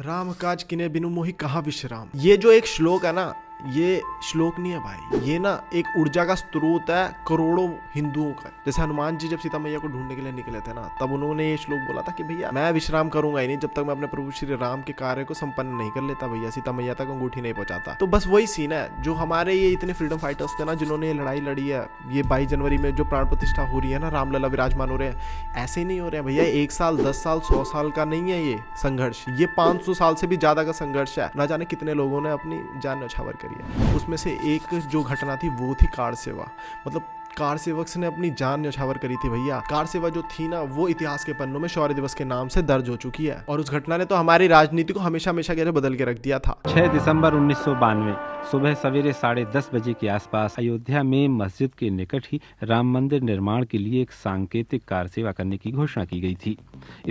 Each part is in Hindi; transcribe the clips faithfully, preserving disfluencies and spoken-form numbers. राम काज किने बिनु मोहि कहाँ विश्राम। ये जो एक श्लोक है ना, ये श्लोक नहीं है भाई, ये ना एक ऊर्जा का स्रोत है करोड़ों हिंदुओं का। जैसे हनुमान जी जब सीता मैया को ढूंढने के लिए निकले थे ना, तब उन्होंने ये श्लोक बोला था कि भैया मैं विश्राम करूंगा ही नहीं जब तक मैं अपने प्रभु श्री राम के कार्य को संपन्न नहीं कर लेता, भैया सीता मैया तक अंगूठी नहीं पहुंचाता। तो बस वही सीन है जो हमारे ये इतने फ्रीडम फाइटर्स थे ना, जिन्होंने ये लड़ाई लड़ी है। ये बाईस जनवरी में जो प्राण प्रतिष्ठा हो रही है ना, रामलला विराजमान हो रहे हैं, ऐसे नहीं हो रहे हैं भैया। एक साल, दस साल, सौ साल का नहीं है ये संघर्ष, ये पांच सौ साल से भी ज्यादा का संघर्ष है। ना जाने कितने लोगों ने अपनी जान न्यौछावर करी है। उसमें से एक जो घटना थी वो थी कार सेवा। मतलब कार सेवक ने अपनी जान न्यौछावर करी थी भैया। कार सेवा जो थी ना, वो इतिहास के पन्नों में शौर्य दिवस के नाम से दर्ज हो चुकी है। और उस घटना ने तो हमारी राजनीति को हमेशा हमेशा के लिए बदल के रख दिया था। छह दिसंबर उन्नीस सौ बानवे सुबह सवेरे साढ़े दस बजे के आसपास अयोध्या में मस्जिद के निकट ही राम मंदिर निर्माण के लिए एक सांकेतिक कार सेवा करने की घोषणा की गई थी।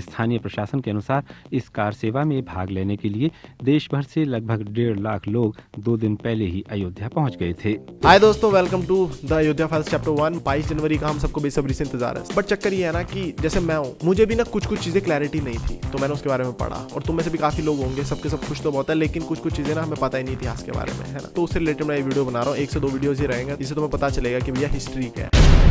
स्थानीय प्रशासन के अनुसार इस कार सेवा में भाग लेने के लिए देश भर से लगभग डेढ़ लाख लोग दो दिन पहले ही अयोध्या पहुँच गए थे। हाय दोस्तों, welcome to the Ayodhya files chapter one. बाईस जनवरी का हम सबको बेसब्री से इंतजार है, बट चक्कर ये है ना कि जैसे मैं हूँ, मुझे भी ना कुछ कुछ चीजें क्लैरिटी नहीं थी, तो मैंने उसके बारे में पढ़ा। और तुम में से भी काफी लोग होंगे, सबके सब कुछ तो बहुत है, लेकिन कुछ कुछ चीजें ना हमें पता ही नहीं इतिहास के बारे में, है ना। तो उससे रिलेटेड मैं ये वीडियो बना रहा हूँ। एक से दो वीडियोज ही रहेंगे, जिससे तुम्हें पता चलेगा कि भैया हिस्ट्री क्या है।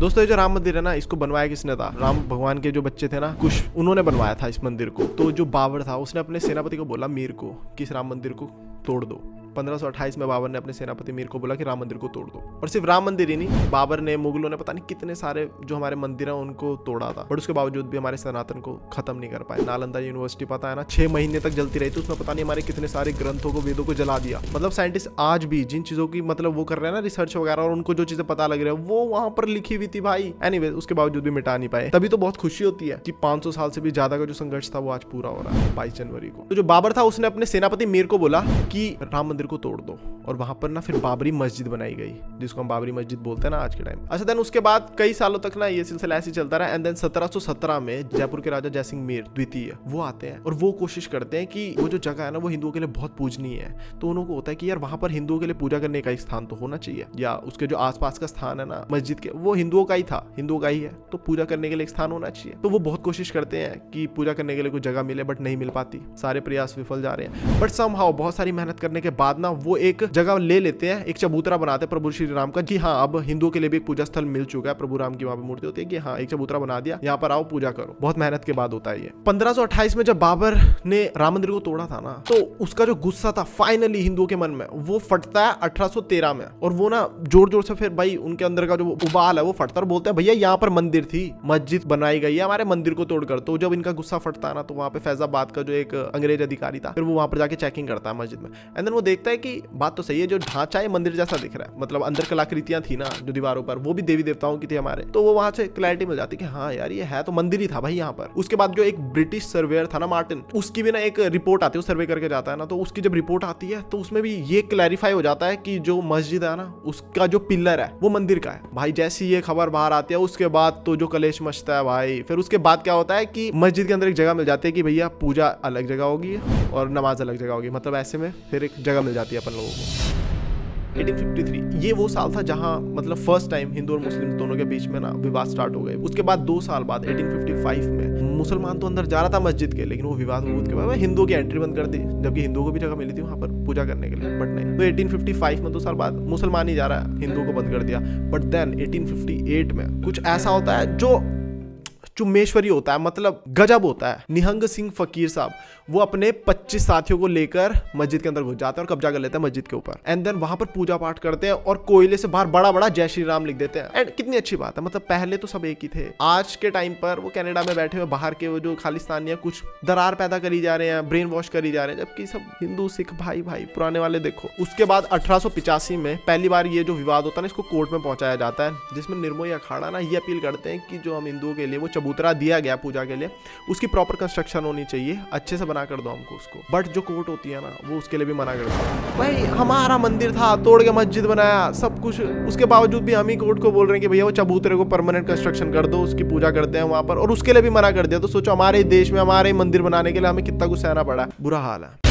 दोस्तों, ये जो राम मंदिर है ना, इसको बनवाया किसने था? राम भगवान के जो बच्चे थे ना, कुश, उन्होंने बनवाया था इस मंदिर को। तो जो बाबर था, उसने अपने सेनापति को बोला मीर को कि इस राम मंदिर को तोड़ दो। पंद्रह सौ अट्ठाईस में बाबर ने अपने सेनापति मीर को बोला कि राम मंदिर को तोड़ दो। और सिर्फ राम मंदिर ही नहीं, बाबर ने, मुगलों ने पता नहीं कितने सारे जो हमारे मंदिर हैं उनको तोड़ा था, बट उसके बावजूद भी हमारे सनातन को खत्म नहीं कर पाए। नालंदा यूनिवर्सिटी पता है ना, छह महीने तक जलती रही थी, उसमें पता नहीं हमारे कितने सारे ग्रंथों को, वेदों को जला दिया। मतलब साइंटिस्ट आज भी जिन चीजों की मतलब वो कर रहे हैं ना, रिसर्च वगैरह, और उनको जो चीजें पता लग रही है वो वहां पर लिखी हुई थी भाई। एनीवे, उसके बावजूद भी मिटा नहीं पाए। तभी तो बहुत खुशी होती है कि पांच सौ साल से भी ज्यादा का जो संघर्ष था वो आज पूरा हो रहा है बाईस जनवरी को। तो जो बाबर था, उसने अपने सेनापति मीर को बोला कि राम मंदिर को तोड़ दो। और वहां पर ना फिर बाबरी मस्जिद बनाई गई, जिसको हम बाबरी मस्जिद बोलते हैं ना आज के टाइम। अच्छा, देन उसके बाद कई सालों तक ना ये सिलसिला ऐसे चलता रहा। एंड देन सत्रह सौ सत्रह में जयपुर के राजा जयसिंह मीर द्वितीय वो आते हैं और वो कोशिश करते हैं कि वो जो जगह है ना, वो हिंदुओं के लिए बहुत पूजनीय है। तो उनको होता है कि यार वहां पर हिंदुओं के लिए पूजा करने का एक स्थान तो होना चाहिए, या उसके जो आसपास का स्थान है ना मस्जिद के, वो हिंदुओं का ही था, हिंदुओं का ही है, तो पूजा करने के लिए एक स्थान होना चाहिए। तो वो बहुत कोशिश करते हैं कि पूजा करने के लिए कोई जगह मिले, बट नहीं मिल पाती, सारे प्रयास विफल जा रहे हैं। बट समहाउ बहुत सारी मेहनत करने के बाद ना वो एक जगह ले लेते हैं, एक चबूतरा बनाते हैं प्रभु श्री राम का कि हाँ अब हिंदुओं के लिए भी एक पूजा स्थल मिल चुका है। प्रभु राम की वहां पे मूर्ति होती है कि हाँ एक चबूतरा बना दिया, यहाँ पर आओ पूजा करो। बहुत मेहनत के बाद होता है ये। पंद्रह सौ अट्ठाईस में जब बाबर ने राम मंदिर को तोड़ा था ना, तो उसका जो गुस्सा था फाइनली हिंदुओं के मन में, वो फटता है अठारह सौ तेरह में। और वो ना जोर जोर से फिर भाई उनके अंदर का जो उबाल है वो फटता है, बोलते हैं भैया यहाँ पर मंदिर थी, मस्जिद बनाई गई है, हमारे मंदिर को तोड़कर। तो जब इनका गुस्सा फटता है ना, तो वहाँ पे फैजाबाद का जो एक अंग्रेज अधिकारी था, फिर वो वहां पर जाके चेकिंग करता है मस्जिद में। एंड वो देखता है कि बात तो सही है, जो ढांचा है मंदिर जैसा दिख रहा है, मतलब अंदर कलाकृतियां थी ना जो दीवारों पर, वो भी देवी देवताओं की थी हमारे। तो वो वहां से क्लैरिटी मिल जाती कि हाँ यार ये है तो मंदिर ही था भाई यहाँ पर। उसके बाद जो एक ब्रिटिश सर्वेयर था ना मार्टिन, उसकी भी ना एक रिपोर्ट आती है, वो सर्वे करके जाता है ना, तो उसकी जब रिपोर्ट आती है तो उसमें भी ये क्लैरिफाई हो जाता है कि जो मस्जिद है ना, उसका जो पिलर है वो मंदिर का है भाई। जैसी ये खबर बाहर आती है, उसके बाद तो जो कलेश मचता है भाई। फिर उसके बाद क्या होता है कि मस्जिद के अंदर एक जगह मिल जाती है कि भैया पूजा अलग जगह होगी और नमाज अलग जगह होगी, मतलब ऐसे में फिर एक जगह मिल जाती है अपन लोगों को। अठारह सौ तिरेपन ये वो साल था जहाँ मतलब फर्स्ट टाइम हिंदू और मुस्लिम दोनों के बीच में ना विवाद स्टार्ट हो गए। उसके बाद दो साल बाद अठारह सौ पचपन में मुसलमान तो अंदर जा रहा था मस्जिद के, लेकिन वो विवाद विवाद के बाद हिंदुओं की एंट्री बंद कर दी, जबकि हिंदुओं को भी जगह मिली थी वहाँ पर पूजा करने के लिए, बट नहीं। तो अठारह सौ पचपन में दो साल बाद मुसलमान ही जा रहा है, हिंदुओं को बंद कर दिया। बट देन अठारह सौ अट्ठावन में कुछ ऐसा होता है जो चुम्बेश्वरी होता है, मतलब गजब होता है। निहंग सिंह फकीर साहब वो अपने पच्चीस साथियों को लेकर मस्जिद के अंदर घुस जाते हैं और कब्जा कर लेते हैं मस्जिद के ऊपर। एंड देन वहां पर पूजा पाठ करते हैं और कोयले से बाहर बड़ा बड़ा जय श्री राम लिख देते हैं। एंड कितनी अच्छी बात है, मतलब पहले तो सब एक ही थे, आज के टाइम पर वो कनाडा में बैठे हुए बाहर के वो जो खालिस्तानी है, कुछ दरार पैदा करी जा रहे हैं, ब्रेन वॉश करी जा रहे हैं, जबकि सब हिंदू सिख भाई भाई पुराने वाले देखो। उसके बाद अठारह सौ पिचासी में पहली बार ये जो विवाद होता है ना, इसको कोर्ट में पहुंचाया जाता है, जिसमें निर्मोही अखाड़ा ना ये अपील करते हैं कि जो हम हिंदुओं के लिए वो चबूतरा दिया गया पूजा के लिए, उसकी प्रॉपर कंस्ट्रक्शन होनी चाहिए, अच्छे से बना कर दो हमको उसको। बट जो कोर्ट होती है ना, वो उसके लिए भी मना कर देती, भाई हमारा मंदिर था, तोड़ के मस्जिद बनाया सब कुछ, उसके बावजूद भी हम ही कोर्ट को बोल रहे हैं कि भैया वो चबूतरे को परमानेंट कंस्ट्रक्शन कर दो, उसकी पूजा करते हैं वहां पर, और उसके लिए भी मना कर दिया। तो सोचो हमारे देश में हमारे मंदिर बनाने के लिए हमें कितना कुछ सहना पड़ा, बुरा हाल है।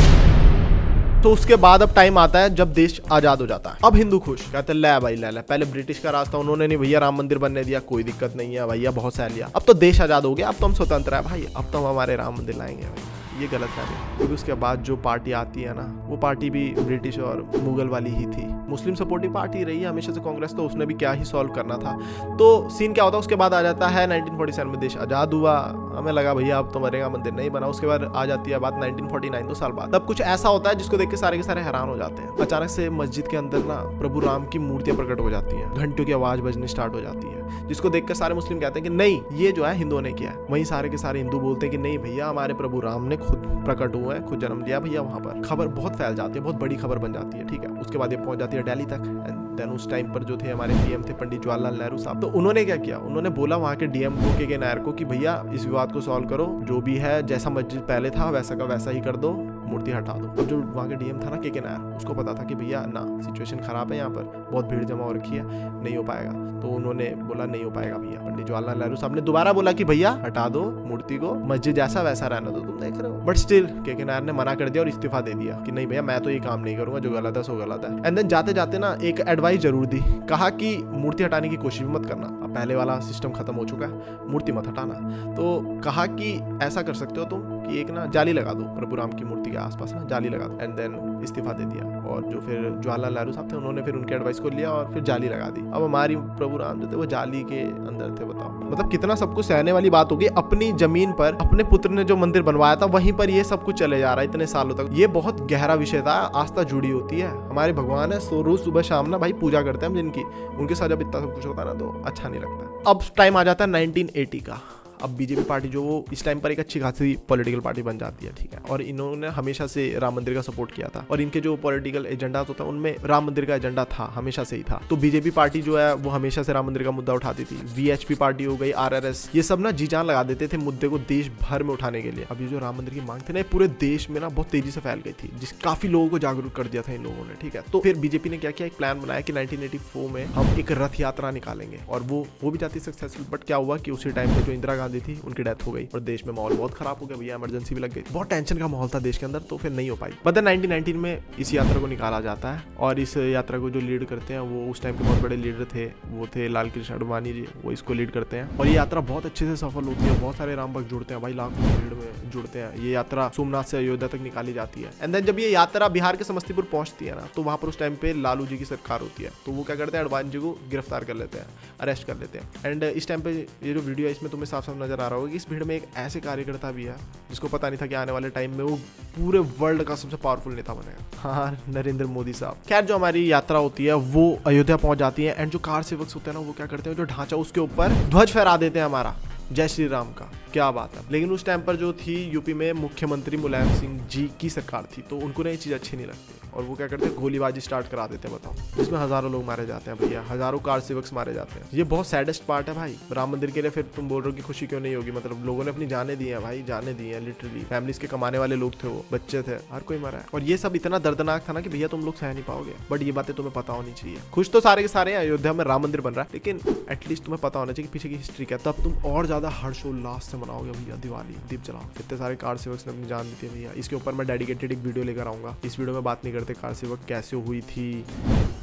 तो उसके बाद अब टाइम आता है जब देश आजाद हो जाता है, अब हिंदू खुश, कहते ले भाई ले ले, पहले ब्रिटिश का रास्ता उन्होंने नहीं भैया राम मंदिर बनने दिया, कोई दिक्कत नहीं है भैया, बहुत सह लिया, अब तो देश आजाद हो गया, अब तो हम स्वतंत्र है भाई, अब तो हम हमारे राम मंदिर लाएंगे भाई। ये गलत कार्य है, क्योंकि उसके बाद जो पार्टी आती है ना, वो पार्टी भी ब्रिटिश और मुगल वाली ही थी। मुस्लिम सपोर्टिव पार्टी रही है हमेशा से कांग्रेस, तो उसने भी क्या ही सॉल्व करना था। तो सीन क्या होता है, उसके बाद आ जाता है नाइनटीन फोर्टी सेवन में देश आज़ाद हुआ। हमें लगा भैया अब तो मरेगा मंदिर नहीं बना। उसके बाद आ जाती है बात नाइनटीन फोर्टी नाइन, दो साल बाद। तब कुछ ऐसा होता है जिसको देख के सारे के सारे हैरान हो जाते हैं। अचानक से मस्जिद के अंदर ना प्रभु राम की मूर्तियां प्रकट हो जाती हैं, घंटों की आवाज बजनी स्टार्ट हो जाती है, जिसको देखकर सारे मुस्लिम कहते हैं कि नहीं ये जो है हिंदुओं ने किया है। वहीं सारे के सारे हिंदू बोलते हैं कि नहीं भैया हमारे प्रभु राम ने खुद प्रकट हुआ है, खुद जन्म लिया भैया वहाँ पर। खबर बहुत फैल जाती है, बहुत बड़ी खबर बन जाती है, ठीक है। उसके बाद ये पहुंच जाती है दिल्ली तक। एंड देन उस टाइम पर जो थे हमारे पीएम थे पंडित जवाहरलाल नेहरू साहब, तो उन्होंने क्या किया, उन्होंने बोला वहाँ के डीएम के नायर को कि भैया इस विवाद को सॉल्व करो, जो भी है जैसा मस्जिद पहले था वैसा का वैसा ही कर दो, मूर्ति हटा दो। अब जो वहाँ के डीएम था ना के के नायर, उसको पता था कि भैया ना सिचुएशन खराब है, यहाँ पर बहुत भीड़ जमा हो रखी है, नहीं हो पाएगा। तो उन्होंने बोला नहीं हो पाएगा भैया। पंडित जवाहरलाल नेहरू साहब ने दोबारा बोला कि भैया हटा दो मूर्ति को, मस्जिद जैसा वैसा रहना दो, तुम देख रहे हो। बट स्टिल के के नायर ने मना कर दिया और इस्तीफा दे दिया कि नहीं भैया मैं तो ये काम नहीं करूंगा, जो गलत है सो गलत है। एंड देन जाते जाते ना एक एडवाइस जरूर दी, कहा कि मूर्ति हटाने की कोशिश मत करना, अब पहले वाला सिस्टम खत्म हो चुका है, मूर्ति मत हटाना। तो कहा कि ऐसा कर सकते हो तुम कि एक ना जाली लगा दो प्रभु राम की मूर्ति के आसपास ना जाली लगा दो। एंड देन इस्तीफा दे दिया और जो फिर जवाहरलाल नेहरू साहब थे उन्होंने फिर उनके एडवाइस को लिया और फिर जाली लगा दी। अब हमारी प्रभु राम जो थे वो जाली के अंदर थे, बताओ। मतलब कितना सबको सहने वाली बात होगी, अपनी जमीन पर अपने पुत्र ने जो मंदिर बनवाया था वहीं पर ये सब कुछ चले जा रहा है इतने सालों तक। ये बहुत गहरा विषय था, आस्था जुड़ी होती है। हमारे भगवान है, सो रोज सुबह शाम ना भाई पूजा करते हैं हम जिनकी, उनके साथ जब इतना सब कुछ होता है ना तो अच्छा नहीं लगता। अब टाइम आ जाता है नाइनटीन एटी का। अब बीजेपी पार्टी जो वो इस टाइम पर एक अच्छी खासी पॉलिटिकल पार्टी बन जाती है, ठीक है। और इन्होंने हमेशा से राम मंदिर का सपोर्ट किया था और इनके जो पॉलिटिकल एजेंडा होता है उनमें राम मंदिर का एजेंडा था, हमेशा से ही था। तो बीजेपी पार्टी जो है वो हमेशा से राम मंदिर का मुद्दा उठाती थी। वीएचपी पार्टी हो गई, आरआरएस, ये सब ना जी जान लगा देते थे मुद्दे को देश भर में उठाने के लिए। अब ये जो राम मंदिर की मांग थी ना पूरे देश में ना बहुत तेजी से फैल गई थी, जिस काफी लोगों को जागरूक कर दिया था इन लोगों ने, ठीक है। तो फिर बीजेपी ने क्या किया, एक प्लान बनाया कि नाइनटीन एटी फोर में हम एक रथ यात्रा निकालेंगे, और वो वो भी जाती सक्सेसफुल। बट क्या हुआ कि उसी टाइम पे जो इंदिरा गांधी थी उनकी डेथ हो गई और देश में माहौल बहुत खराब हो गया भैया, इमरजेंसी भी लग गई, बहुत टेंशन का माहौल था देश के अंदर, तो फिर नहीं हो पाई। बट नाइनटीन नाइनटीन में इस यात्रा को निकाला जाता है और इस यात्रा को जो लीड करते हैं वो उस टाइम के बहुत बड़े लीडर थे, वो थे लाल कृष्ण आडवाणी जी, वो इसको लीड करते हैं और ये यात्रा बहुत अच्छे से सफल होती है। बहुत सारे राम भक्त जुड़ते हैं भाई, लाखों की भीड़ में जुड़ते हैं। ये यात्रा सोमनाथ से अयोध्या तक निकाली जाती है। एंड देन जब ये यात्रा बिहार के समस्तीपुर पहुंचती है ना, तो वहां पर उस टाइम पे लालू जी की सरकार होती है, तो वो क्या करते हैं, आडवाणी जी को गिरफ्तार कर लेते हैं, अरेस्ट कर लेते हैं। एंड इस टाइम पे ये जो वीडियो है इसमें तुम्हें साफ साफ नजर आ रहा होगा कि इस भीड़ में एक ऐसे कार्यकर्ता भी है जिसको पता नहीं था कि आने वाले टाइम में वो पूरे वर्ल्ड का सबसे पावरफुल नेता बनेगा, हाँ नरेंद्र मोदी साहब। खैर जो हमारी यात्रा होती है वो अयोध्या पहुंच जाती है। एंड जो कार सेवक होते हैं ना वो क्या करते हैं, जो ढांचा उसके ऊपर ध्वज फहरा देते हैं हमारा जय श्री राम का, क्या बात है। लेकिन उस टाइम पर जो थी यूपी में मुख्यमंत्री मुलायम सिंह जी की सरकार थी, तो उनको ना ये चीज़ अच्छी नहीं लगती और वो क्या करते हैं, गोलीबाजी स्टार्ट करा देते हैं। बताओ, इसमें हजारों लोग मारे जाते हैं भैया, हजारों कार सेवक्स मारे जाते हैं। ये बहुत सैडेस्ट पार्ट है भाई। राम मंदिर के लिए फिर तुम बोल रहे हो कि खुशी क्यों नहीं होगी, मतलब लोगों ने अपनी जाने दी है भाई, जाने दी है लिटरली, फैमिलीज के कमाने वाले लोग थे, वो बच्चे थे, हर कोई मरा है। और ये सब इतना दर्दनाक था ना कि भैया तुम लोग सह नहीं पाओगे। बट ये बातें तुम्हें पता होनी चाहिए। खुश तो सारे के सारे अयोध्या में राम मंदिर बन रहा है, लेकिन एटलीस्ट तुम्हें पता होना चाहिए कि पीछे की हिस्ट्री क्या, तब तुम और ज्यादा हर्षोल्लास से मनाओगे भैया दिवाली, दीप जलाओ। इतने सारे कार सेवक ने अपनी जान दी थी भैया, इसके ऊपर मैं डेडिकेटेड एक वीडियो लेकर आऊंगा। इस वीडियो में बात नहीं करते कार सेवक कैसे हुई थी,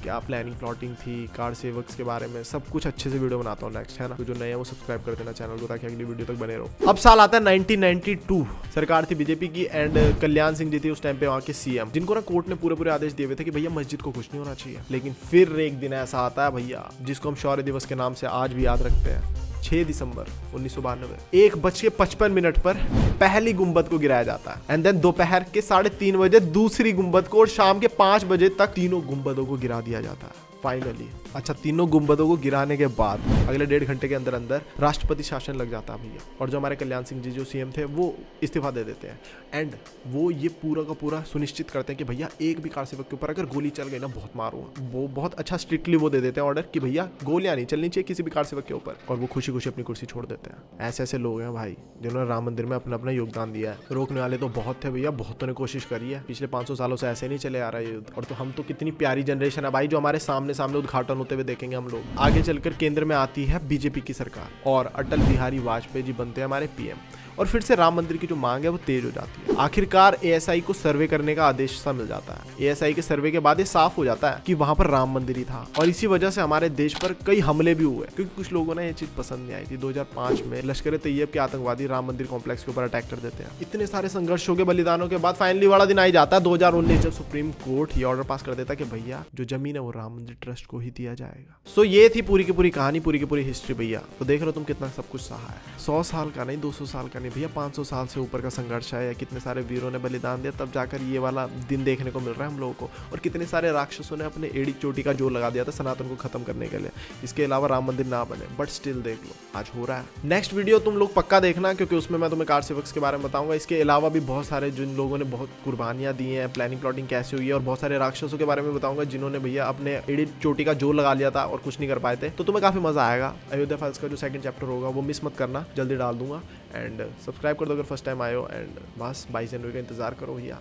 क्या प्लानिंग प्लॉटिंग थी कार सेवक्स के बारे में, सब कुछ अच्छे से वीडियो बनाता हूँ नेक्स्ट, है ना। तो जो नए हैं वो सब्सक्राइब कर देना चैनल को ताकि अगली वीडियो तक बने रहो। अब साल आता है नाइनटीन नाइनटी टू, सरकार थी बीजेपी की एंड कल्याण सिंह जी थे उस टाइम पे वहाँ के सीएम, जिनको ना कोर्ट ने पूरे पूरे आदेश दिए हुए थे कि भैया मस्जिद को कुछ नहीं होना चाहिए। लेकिन फिर एक दिन ऐसा आता है भैया जिसको हम शौर्य दिवस के नाम से आज भी याद रखते हैं, छह दिसंबर उन्नीस सौ बानवे, एक बज के पचपन मिनट पर पहली गुंबद को गिराया जाता है। एंड देन दोपहर के साढ़े तीन बजे दूसरी गुंबद को और शाम के पांच बजे तक तीनों गुंबदों को गिरा दिया जाता है फाइनली। अच्छा, तीनों गुंबदों को गिराने के बाद अगले डेढ़ घंटे के अंदर अंदर राष्ट्रपति शासन लग जाता है भैया, और जो हमारे कल्याण सिंह जी जो सीएम थे वो इस्तीफा दे देते हैं। एंड वो ये पूरा का पूरा सुनिश्चित करते हैं कि भैया एक भी कार सेवक के ऊपर अगर गोली चल गई ना बहुत मारूंगा। वो बहुत अच्छा स्ट्रिक्टली वो दे देते हैं ऑर्डर कि भैया गोलियां नहीं चलनी चाहिए किसी भी कार सेवक के ऊपर, और वो खुशी खुशी अपनी कुर्सी छोड़ देते हैं। ऐसे ऐसे लोग हैं भाई जिन्होंने राम मंदिर में अपना अपना योगदान दिया है। रोकने वाले तो बहुत थे भैया, बहुतों ने कोशिश करी है, पिछले पाँच सौ सालों से ऐसे नहीं चले आ रहा है। और तो हम तो कितनी प्यारी जनरेशन है भाई, जो हमारे सामने सामने उद्घाटन होते हुए देखेंगे हम लोग। आगे चलकर केंद्र में आती है बीजेपी की सरकार और अटल बिहारी वाजपेयी जी बनते हैं हमारे पीएम, और फिर से राम मंदिर की जो मांग है वो तेज हो जाती है। आखिरकार एएसआई को सर्वे करने का आदेश सा मिल जाता है। एएसआई के सर्वे के बाद ये साफ हो जाता है कि वहाँ पर राम मंदिर ही था, और इसी वजह से हमारे देश पर कई हमले भी हुए क्योंकि कुछ लोगों ने ये चीज पसंद नहीं आई थी। दो हज़ार पाँच में लश्कर ए तैयब के आतंकवादी राम मंदिर कॉम्प्लेक्स के ऊपर अटैक कर देते हैं। इतने सारे संघर्षों के बलिदानों के बाद फाइनली वाला दिन आ जाता है दो हज़ार उन्नीस, जब सुप्रीम कोर्ट ये ऑर्डर पास कर देता है कि भैया जो जमीन है वो राम मंदिर ट्रस्ट को ही दिया जाएगा। सो ये थी पूरी की पूरी कहानी, पूरी की पूरी हिस्ट्री भैया। तो देख रहे हो तुम कितना सब कुछ सहा है, सौ साल का नहीं, दो सौ साल का नहीं भैया, पांच सौ साल से ऊपर का संघर्ष है, कितने सारे वीरों ने बलिदान दिया, तब जाकर ये वाला दिन देखने को मिल रहा है हम लोगों को। और कितने सारे राक्षसों ने अपने एड़ी चोटी का जोर लगा दिया था सनातन को खत्म करने के लिए। इसके अलावा राम मंदिर ना बने, बट स्टिल देख लो आज हो रहा है। नेक्स्ट वीडियो तुम लोग पक्का देखना क्योंकि उसमें मैं तुम्हें कार सेवक्स के बारे में बताऊंगा। इसके अलावा भी बहुत सारे जिन लोगों ने बहुत कुर्बानियां दी हैं, प्लानिंग प्लॉटिंग कैसे हुई है, और बहुत सारे राक्षसों के बारे में बताऊंगा जिन्होंने भैया अपने एड़ी चोटी का जोर लगा लिया था और कुछ नहीं कर पाए थे। तो तुम्हें काफी मजा आएगा। अयोध्या फाइल्स का जो सेकंड चैप्टर होगा वो मिस मत करना, जल्दी डाल दूंगा। एंड सब्सक्राइब कर दो अगर फर्स्ट टाइम आए हो, एंड बस बाईस जनवरी का इंतजार करो भैया।